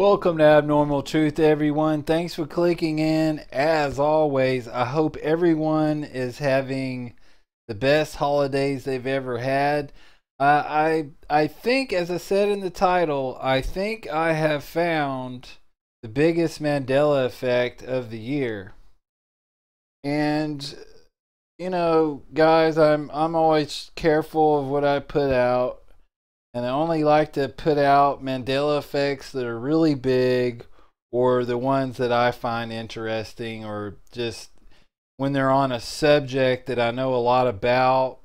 Welcome to Abnormal Truth, everyone. Thanks for clicking in. As always, I hope everyone is having the best holidays they've ever had. I think, as I said in the title, I think I have found the biggest Mandela effect of the year. And you know, guys, I'm always careful of what I put out. And I only like to put out Mandela effects that are really big, or the ones that I find interesting, or just when they're on a subject that I know a lot about.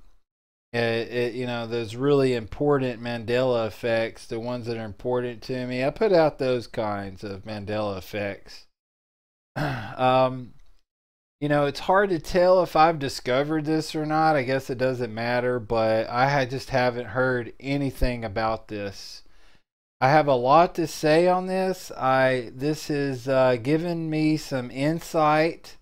You know, those really important Mandela effects, the ones that are important to me. I put out those kinds of Mandela effects. You know, it's hard to tell if I've discovered this or not. I guess it doesn't matter, but I just haven't heard anything about this. I have a lot to say on this. This has given me some insight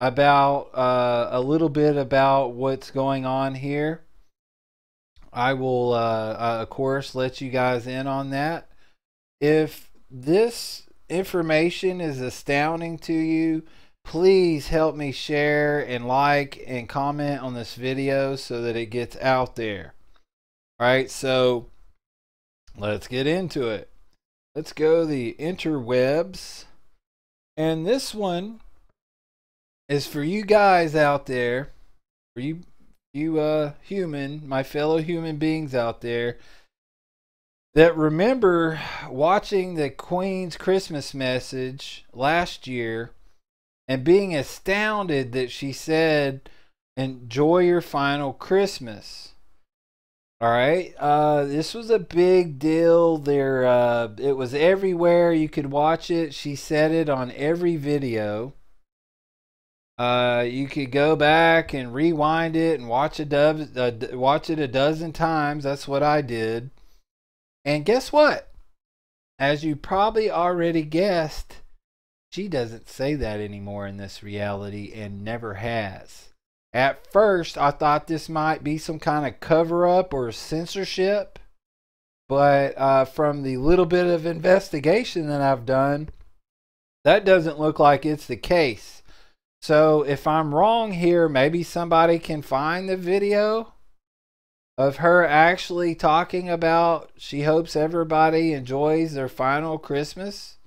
about a little bit about what's going on here. I will, of course, let you guys in on that. If this information is astounding to you, please help me share and like and comment on this video so that it gets out there. All right, so let's get into it. Let's go the interwebs. And this one is for you guys out there, for my fellow human beings out there that remember watching the Queen's Christmas message last year and being astounded that she said, enjoy your final Christmas. All right. This was a big deal. It was everywhere. You could watch it. She said it on every video. You could go back and rewind it and watch it a dozen times. That's what I did. And guess what? As you probably already guessed, she doesn't say that anymore in this reality, and never has. At first, I thought this might be some kind of cover-up or censorship, but from the little bit of investigation that I've done, that doesn't look like it's the case. So if I'm wrong here, maybe somebody can find the video of her actually talking about she hopes everybody enjoys their final Christmas.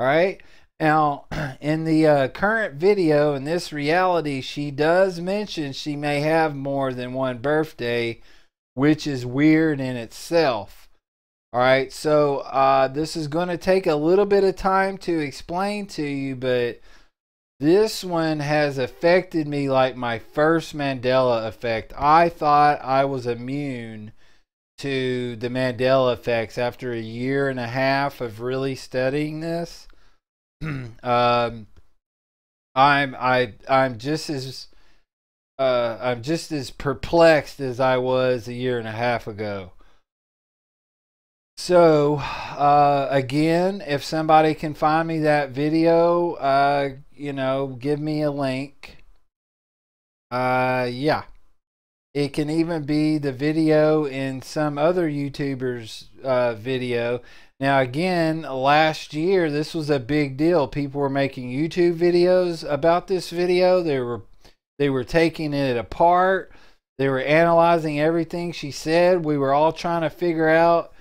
All right, now in the current video, in this reality, she does mention she may have more than one birthday, which is weird in itself. All right, so this is going to take a little bit of time to explain to you, but this one has affected me like my first Mandela effect. I thought I was immune to the Mandela effects after a year and a half of really studying this. I'm just as perplexed as I was a year and a half ago. So again, if somebody can find me that video, you know, give me a link. Yeah, it can even be the video in some other YouTuber's video. Now again, last year this was a big deal. People were making YouTube videos about this video. They were taking it apart. They were analyzing everything she said. We were all trying to figure out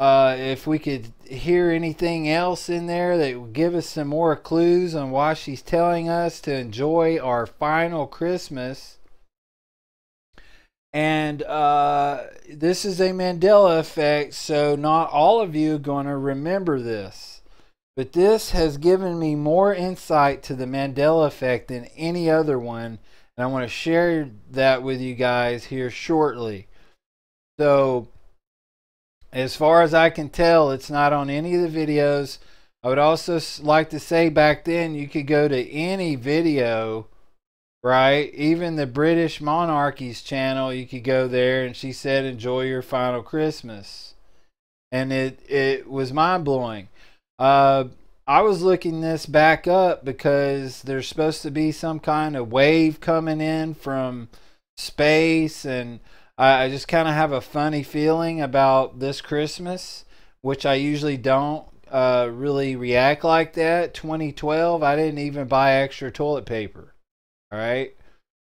if we could hear anything else in there that would give us some more clues on why she's telling us to enjoy our final Christmas. And this is a Mandela effect, so not all of you are going to remember this. But this has given me more insight to the Mandela effect than any other one. And I want to share that with you guys here shortly. So, as far as I can tell, it's not on any of the videos. I would also like to say back then, you could go to any video, right? Even the British Monarchy's channel, you could go there, and she said, enjoy your final Christmas. And it was mind-blowing. I was looking this back up because there's supposed to be some kind of wave coming in from space, and I just kind of have a funny feeling about this Christmas, which I usually don't. really react like that. 2012, I didn't even buy extra toilet paper. All right,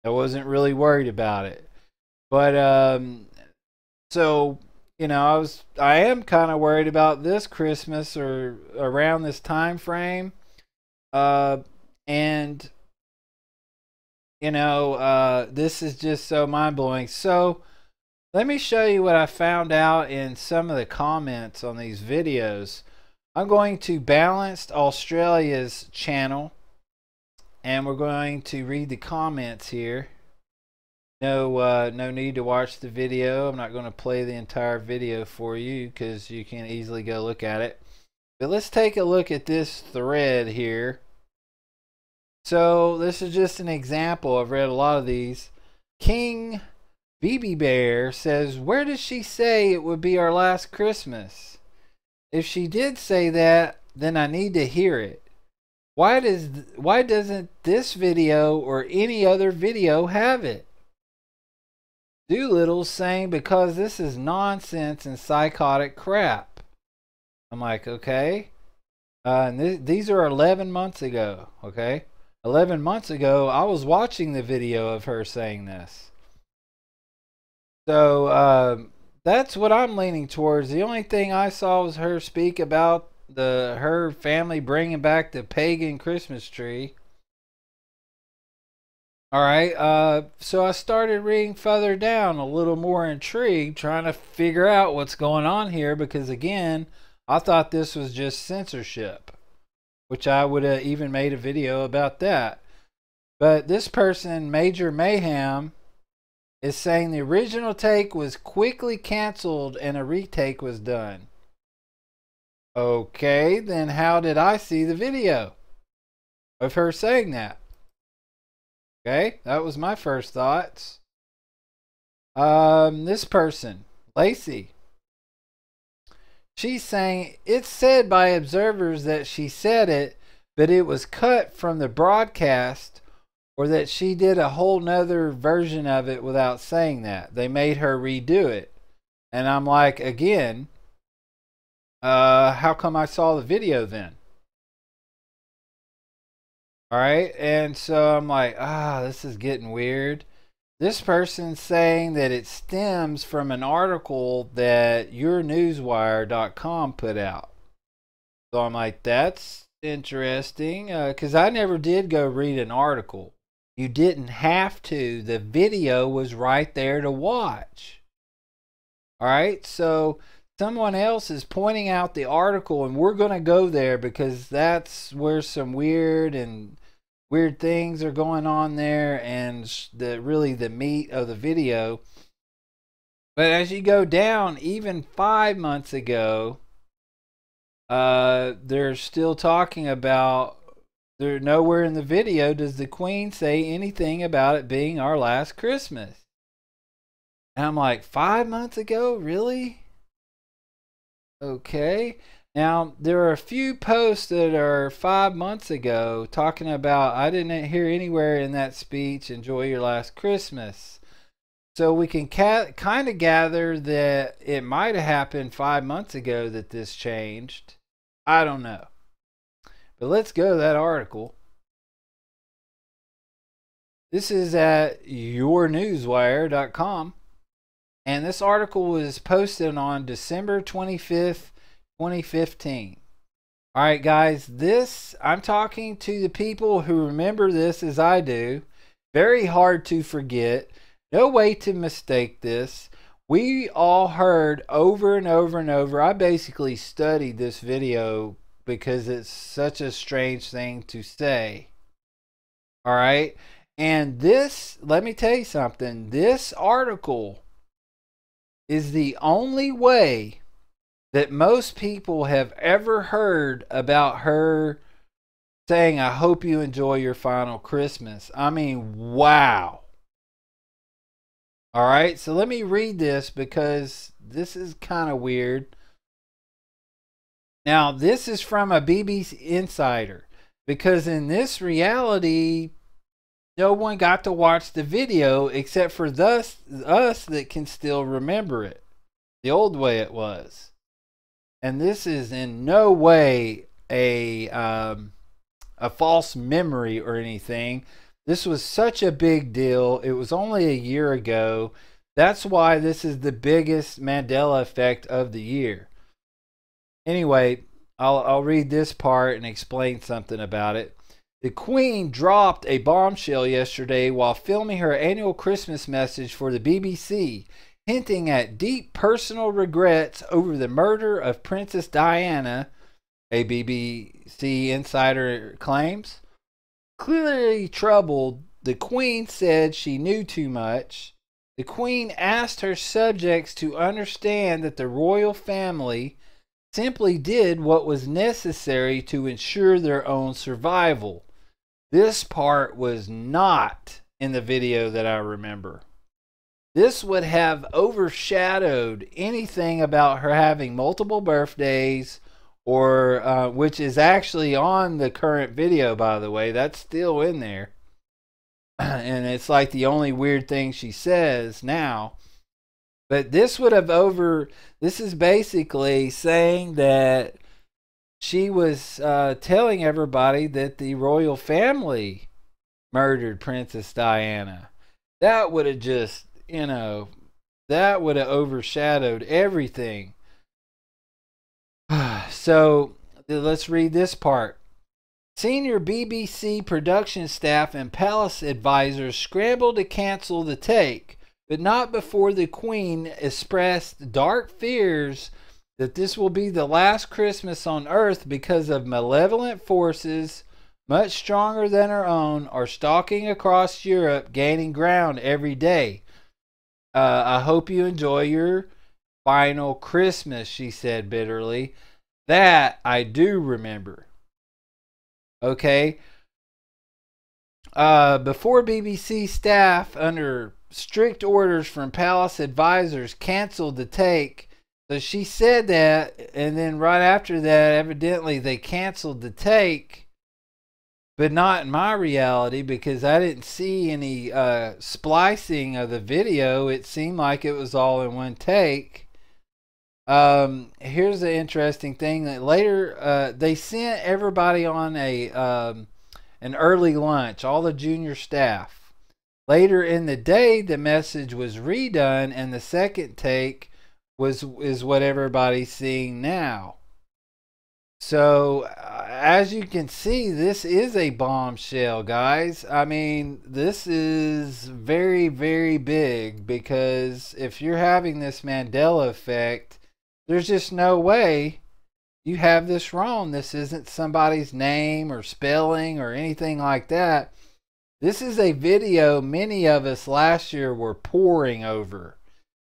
I wasn't really worried about it. But so, you know, I am kind of worried about this Christmas or around this time frame. And you know, this is just so mind-blowing. So let me show you what I found out in some of the comments on these videos. I'm going to Balanced Australia's channel, and we're going to read the comments here. No need to watch the video. I'm not going to play the entire video for you because you can easily go look at it. But let's take a look at this thread here. So this is just an example. I've read a lot of these. King BB Bear says, "Where did she say it would be our last Christmas? If she did say that, then I need to hear it. Why doesn't this video or any other video have it?" Doolittle's saying, "Because this is nonsense and psychotic crap." I'm like, okay. And these are 11 months ago, okay? 11 months ago, I was watching the video of her saying this. So that's what I'm leaning towards. The only thing I saw was her speak about her family bringing back the pagan Christmas tree. All right, so I started reading further down, a little more intrigued, trying to figure out what's going on here, because again, I thought this was just censorship, which I would have even made a video about that. But this person, Major Mayhem, is saying the original take was quickly canceled and a retake was done. Okay, then how did I see the video of her saying that? Okay, that was my first thoughts. This person, Lacey, she's saying it's said by observers that she said it, but it was cut from the broadcast, or that she did a whole nother version of it without saying that. They made her redo it. And I'm like, again, how come I saw the video then? All right, and so I'm like, this is getting weird. This person's saying that it stems from an article that yournewswire.com put out. So I'm like, that's interesting, because I never did go read an article. You didn't have to. The video was right there to watch. All right, so someone else is pointing out the article, and we're going to go there because that's where some weird things are going on there, and really the meat of the video. But as you go down, even 5 months ago, they're still talking about, nowhere in the video does the Queen say anything about it being our last Christmas. And I'm like, 5 months ago? Really? Okay. Now, there are a few posts that are 5 months ago talking about, I didn't hear anywhere in that speech, enjoy your last Christmas. So we can kind of gather that it might have happened 5 months ago that this changed. I don't know. But let's go to that article. This is at yournewswire.com. And this article was posted on December 25th, 2015. All right, guys, this, I'm talking to the people who remember this as I do. Very hard to forget. No way to mistake this. We all heard over and over and over. I basically studied this video because it's such a strange thing to say. All right. And this, let me tell you something. This article is the only way that most people have ever heard about her saying, I hope you enjoy your final Christmas. I mean, wow. All right, so let me read this because this is kind of weird. Now, this is from a BBC Insider, because in this reality, no one got to watch the video except for us that can still remember it, the old way it was. And this is in no way a false memory or anything. This was such a big deal. It was only a year ago. That's why this is the biggest Mandela effect of the year. Anyway, I'll read this part and explain something about it. The Queen dropped a bombshell yesterday while filming her annual Christmas message for the BBC, hinting at deep personal regrets over the murder of Princess Diana, a BBC insider claims. Clearly troubled, the Queen said she knew too much. The Queen asked her subjects to understand that the royal family simply did what was necessary to ensure their own survival. This part was not in the video that I remember. This would have overshadowed anything about her having multiple birthdays, or which is actually on the current video, by the way. That's still in there. And it's like the only weird thing she says now. But this would have this is basically saying that she was telling everybody that the royal family murdered Princess Diana. That would have just, you know, that would have overshadowed everything. So let's read this part. Senior BBC production staff and palace advisors scrambled to cancel the take, but not before the Queen expressed dark fears that this will be the last Christmas on Earth because of malevolent forces much stronger than her own are stalking across Europe, gaining ground every day. I hope you enjoy your final Christmas, she said bitterly. That I do remember. Okay. Before BBC staff, under strict orders from palace advisors, canceled the take. So she said that, and then right after that, evidently they canceled the take, but not in my reality, because I didn't see any splicing of the video. It seemed like it was all in one take. Here's the interesting thing that later they sent everybody on a an early lunch, all the junior staff. Later in the day, the message was redone, and the second take is what everybody's seeing now. So as you can see, this is a bombshell, guys. I mean, this is very, very big, because if you're having this Mandela effect, there's just no way you have this wrong. This isn't somebody's name or spelling or anything like that. This is a video many of us last year were poring over.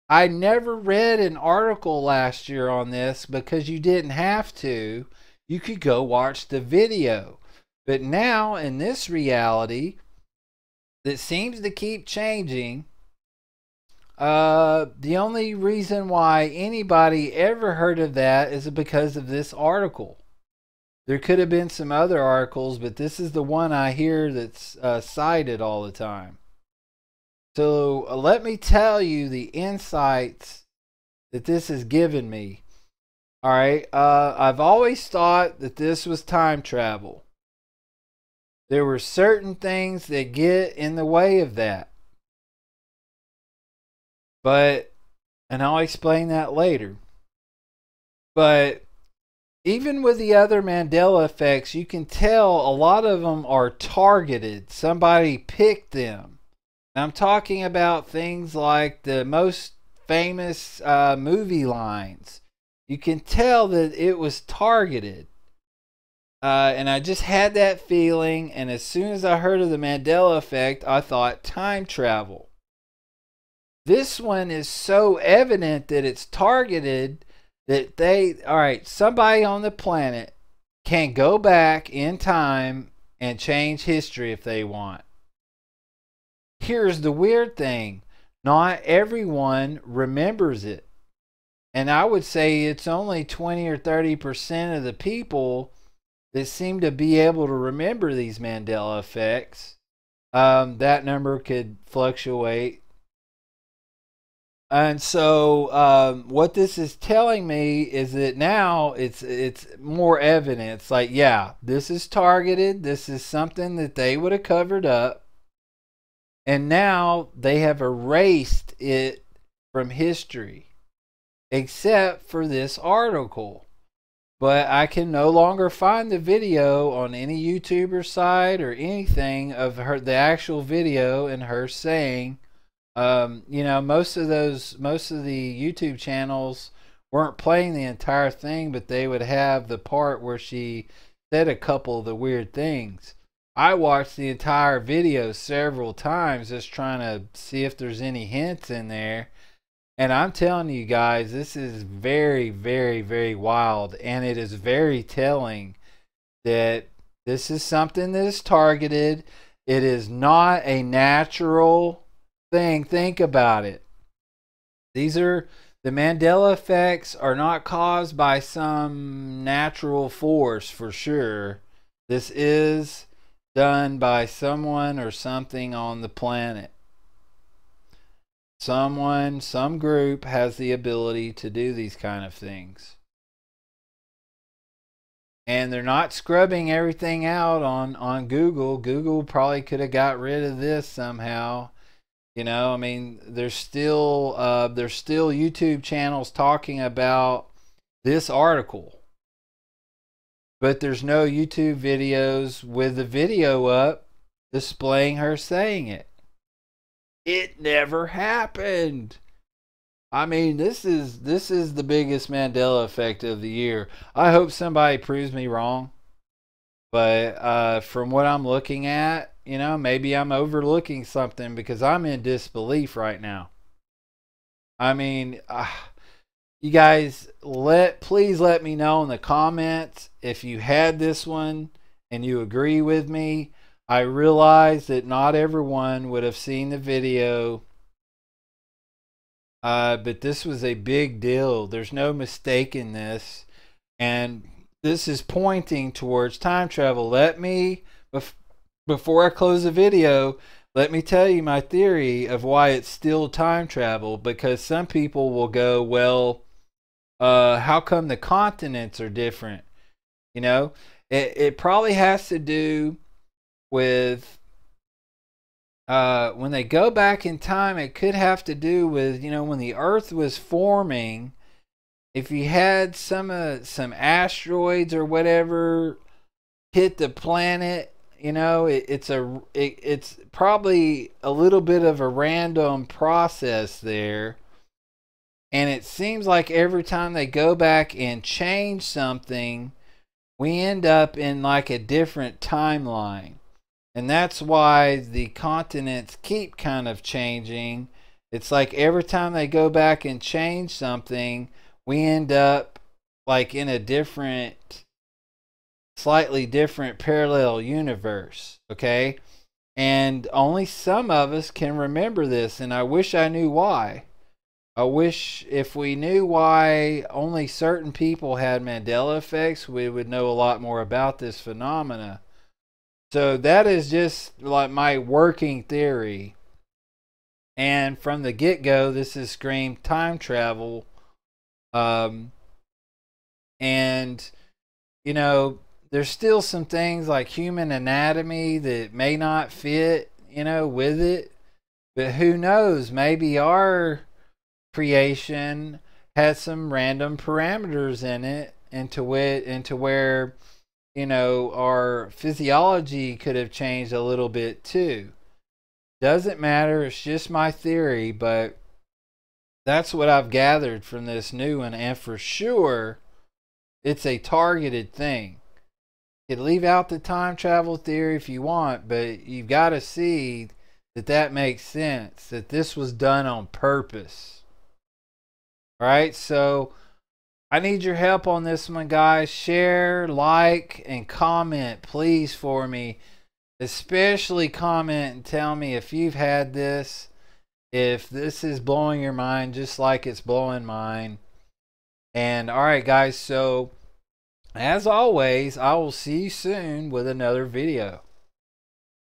I never read an article last year on this because you didn't have to. You could go watch the video. But now, in this reality that seems to keep changing, the only reason why anybody ever heard of that is because of this article. There could have been some other articles, but this is the one I hear that's cited all the time. So let me tell you the insights that this has given me. All right, I've always thought that this was time travel. There were certain things that get in the way of that. But, and I'll explain that later. But even with the other Mandela effects, you can tell a lot of them are targeted. Somebody picked them. And I'm talking about things like the most famous movie lines. You can tell that it was targeted. And I just had that feeling. And as soon as I heard of the Mandela effect, I thought time travel. This one is so evident that it's targeted that somebody on the planet can go back in time and change history if they want. Here's the weird thing. Not everyone remembers it. And I would say it's only 20 or 30% of the people that seem to be able to remember these Mandela effects. That number could fluctuate. And so what this is telling me is that now it's more evidence. Like, yeah, this is targeted. This is something that they would have covered up. And now they have erased it from history, except for this article. But I can no longer find the video on any YouTuber site or anything of her, the actual video and her saying, you know, most of the YouTube channels weren't playing the entire thing, but they would have the part where she said a couple of the weird things. I watched the entire video several times just trying to see if there's any hints in there. And I'm telling you guys, this is very, very, very wild. And it is very telling that this is something that is targeted. It is not a natural thing. Think about it. These are, the Mandela effects are not caused by some natural force for sure. This is done by someone or something on the planet. Someone, some group has the ability to do these kind of things. And they're not scrubbing everything out on Google. Google probably could have got rid of this somehow. You know, I mean, there's still YouTube channels talking about this article. But there's no YouTube videos with the video up displaying her saying it. It never happened. I mean, this is the biggest Mandela effect of the year. I hope somebody proves me wrong. But from what I'm looking at, you know, maybe I'm overlooking something because I'm in disbelief right now. I mean, you guys, please let me know in the comments if you had this one and you agree with me. I realize that not everyone would have seen the video, but this was a big deal. There's no mistaking this, and this is pointing towards time travel. Let me, before I close the video, let me tell you my theory of why it's still time travel, because some people will go, well, how come the continents are different? You know, it probably has to do with when they go back in time. It could have to do with, you know, when the earth was forming, if you had some asteroids or whatever hit the planet, you know, it's probably a little bit of a random process there. And it seems like every time they go back and change something, we end up in like a different timeline. And that's why the continents keep kind of changing. It's like every time they go back and change something, we end up like in a different, slightly different parallel universe, okay? And only some of us can remember this, and I wish I knew why. I wish if we knew why only certain people had Mandela effects, we would know a lot more about this phenomena. So that is just like my working theory. And from the get-go, this is screamed time travel. And, you know, there's still some things like human anatomy that may not fit, you know, with it. But who knows? Maybe our creation has some random parameters in it into where, you know, our physiology could have changed a little bit too. Doesn't matter. It's just my theory, but that's what I've gathered from this new one. And for sure, it's a targeted thing. You could leave out the time travel theory if you want, but you've got to see that that makes sense, that this was done on purpose. All right, so I need your help on this one, guys. Share, like, and comment, please, for me. Especially comment and tell me if you've had this, if this is blowing your mind just like it's blowing mine. And all right, guys, so as always, I will see you soon with another video.